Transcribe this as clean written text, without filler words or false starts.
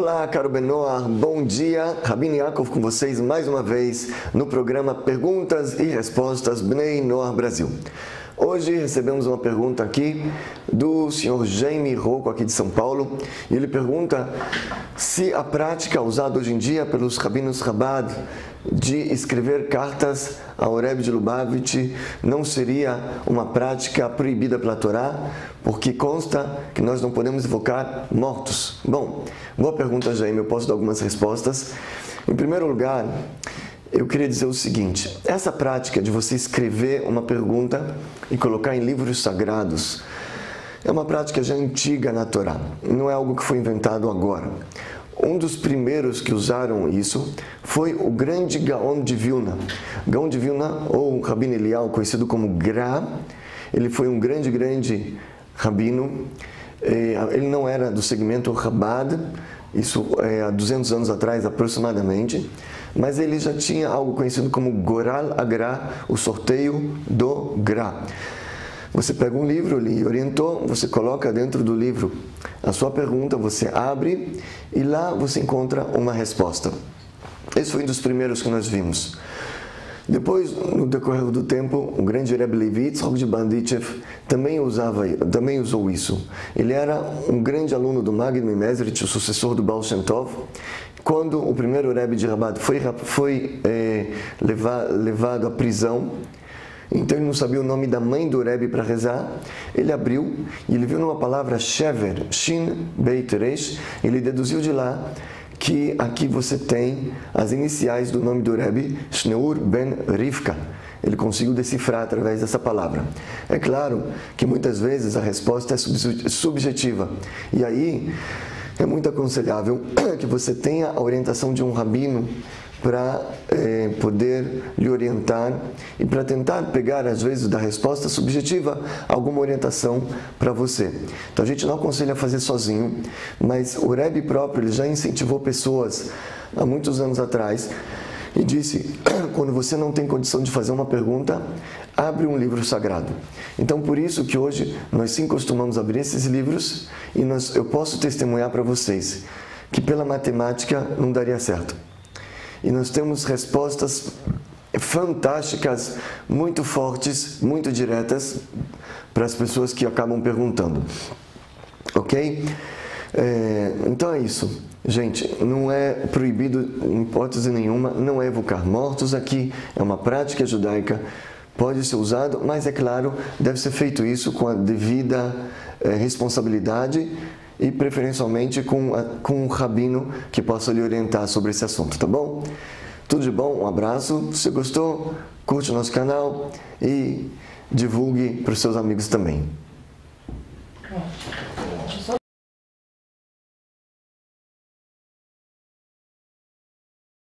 Olá, caro Bnei Noach, bom dia, Rabino Yacov com vocês mais uma vez no programa Perguntas e Respostas Bnei Noach Brasil. Hoje recebemos uma pergunta aqui do senhor Jaime Rocco, aqui de São Paulo, e ele pergunta se a prática usada hoje em dia pelos rabinos Rabad de escrever cartas ao Rebe de Lubavitch não seria uma prática proibida pela Torá, porque consta que nós não podemos invocar mortos. Bom, boa pergunta, Jaime, eu posso dar algumas respostas. Em primeiro lugar, eu queria dizer o seguinte: essa prática de você escrever uma pergunta e colocar em livros sagrados é uma prática já antiga na Torá, não é algo que foi inventado agora. Um dos primeiros que usaram isso foi o grande Gaon de Vilna. Gaon de Vilna, ou Rabino Elial, conhecido como Gra, ele foi um grande rabino. Ele não era do segmento Rabad, isso há 200 anos atrás aproximadamente, mas ele já tinha algo conhecido como Goral Agra, o sorteio do Gra. Você pega um livro, ele orientou, você coloca dentro do livro a sua pergunta, você abre e lá você encontra uma resposta. Esse foi um dos primeiros que nós vimos. Depois, no decorrer do tempo, o grande Rebe Levitz, Rog de Bandichev, também usou isso. Ele era um grande aluno do Magno e Mezret, o sucessor do Baal Shem Tov. Quando o primeiro Rebbe de Rabad foi levado à prisão, então ele não sabia o nome da mãe do Rebbe para rezar, ele abriu e ele viu numa palavra Shever, Shin Beit Resh, ele deduziu de lá que aqui você tem as iniciais do nome do Rebbe, Shneur ben Rivka. Ele conseguiu decifrar através dessa palavra. É claro que muitas vezes a resposta é subjetiva, e aí é muito aconselhável que você tenha a orientação de um rabino para poder lhe orientar e para tentar pegar, às vezes, da resposta subjetiva alguma orientação para você. Então, a gente não aconselha a fazer sozinho, mas o Rebbe próprio ele já incentivou pessoas há muitos anos atrás e disse: quando você não tem condição de fazer uma pergunta, abre um livro sagrado. Então, por isso que hoje nós sim costumamos abrir esses livros e eu posso testemunhar para vocês que pela matemática não daria certo. E nós temos respostas fantásticas, muito fortes, muito diretas para as pessoas que acabam perguntando. Ok? Então é isso. Gente, não é proibido em hipótese nenhuma, não é evocar mortos aqui, é uma prática judaica, pode ser usado, mas é claro, deve ser feito isso com a devida responsabilidade e preferencialmente com um rabino que possa lhe orientar sobre esse assunto, tá bom? Tudo de bom, um abraço, se gostou, curte o nosso canal e divulgue para os seus amigos também.